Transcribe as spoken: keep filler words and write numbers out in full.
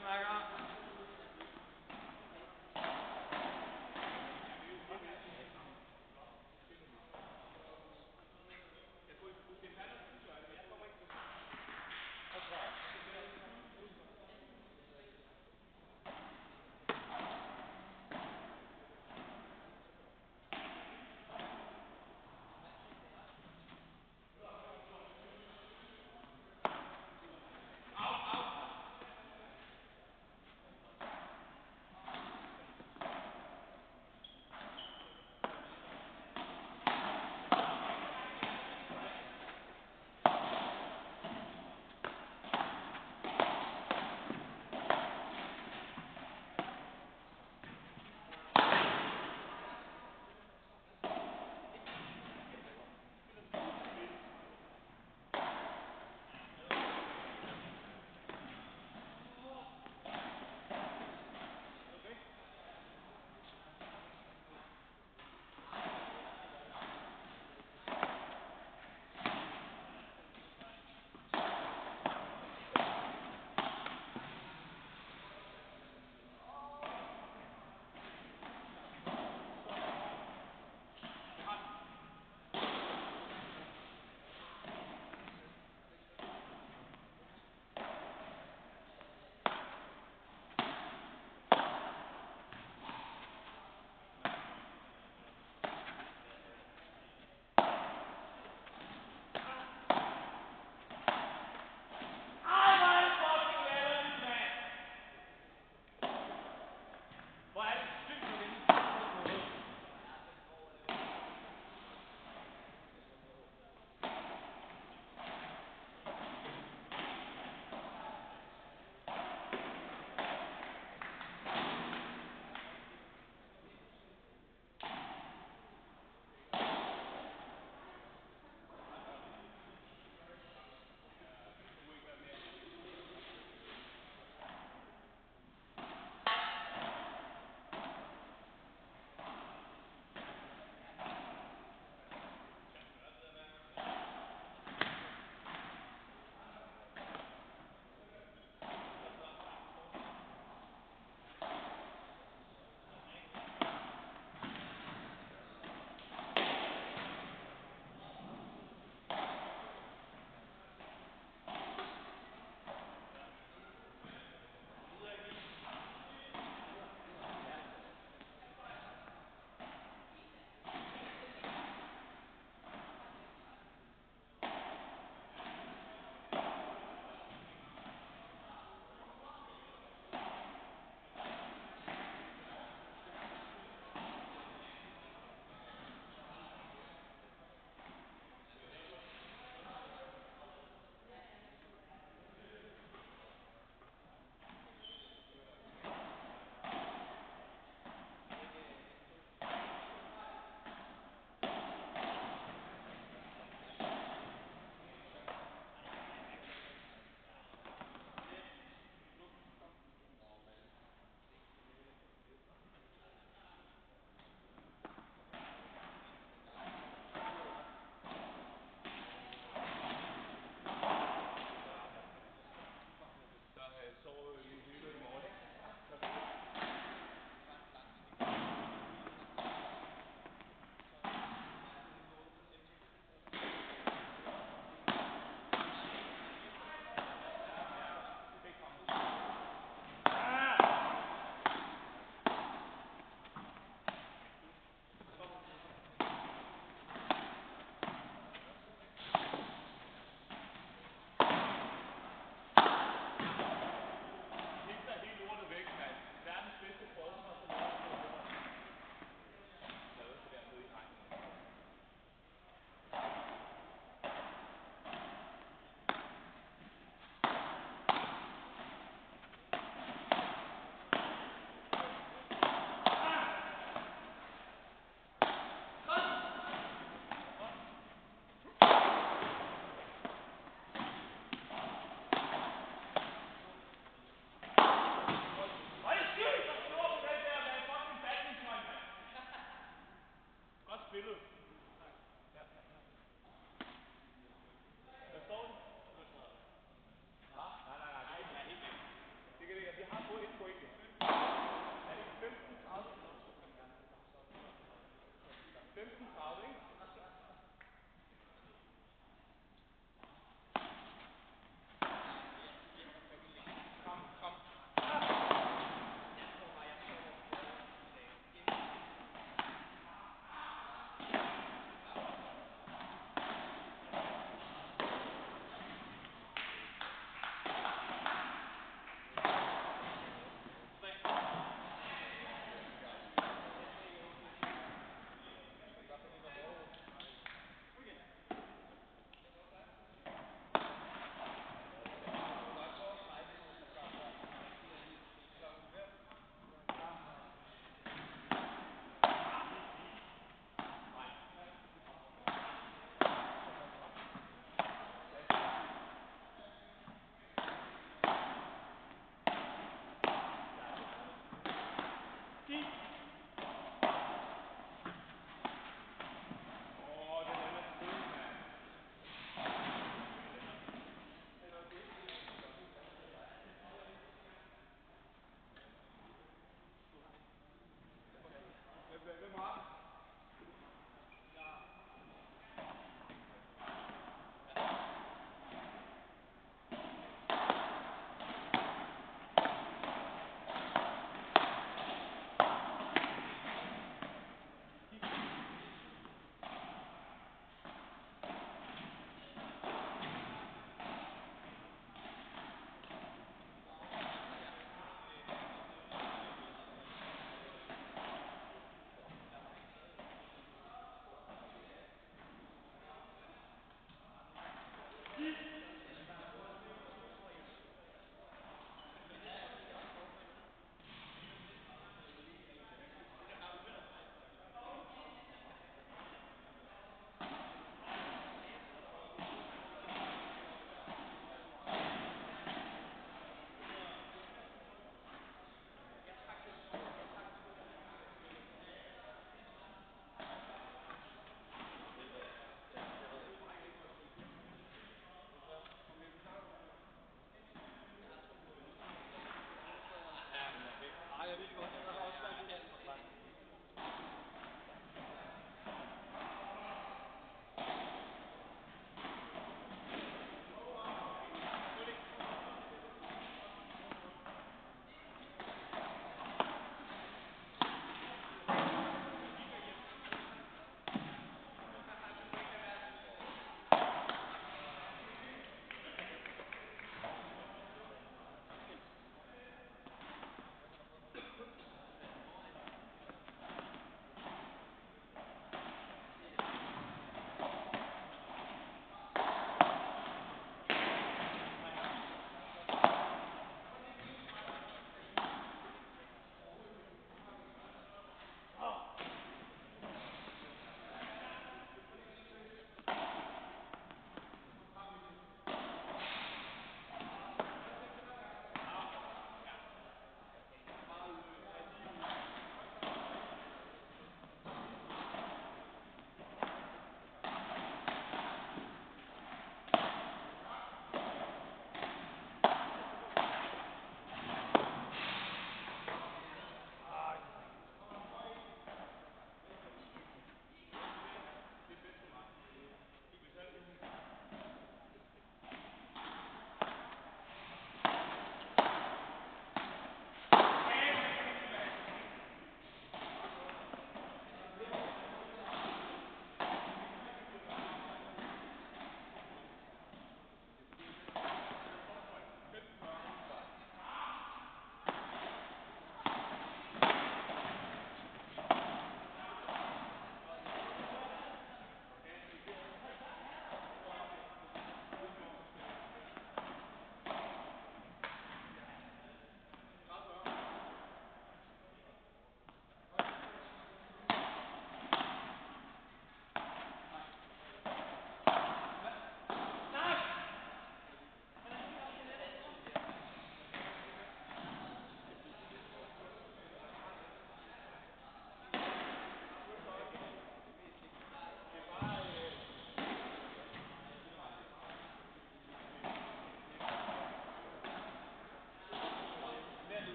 That's right.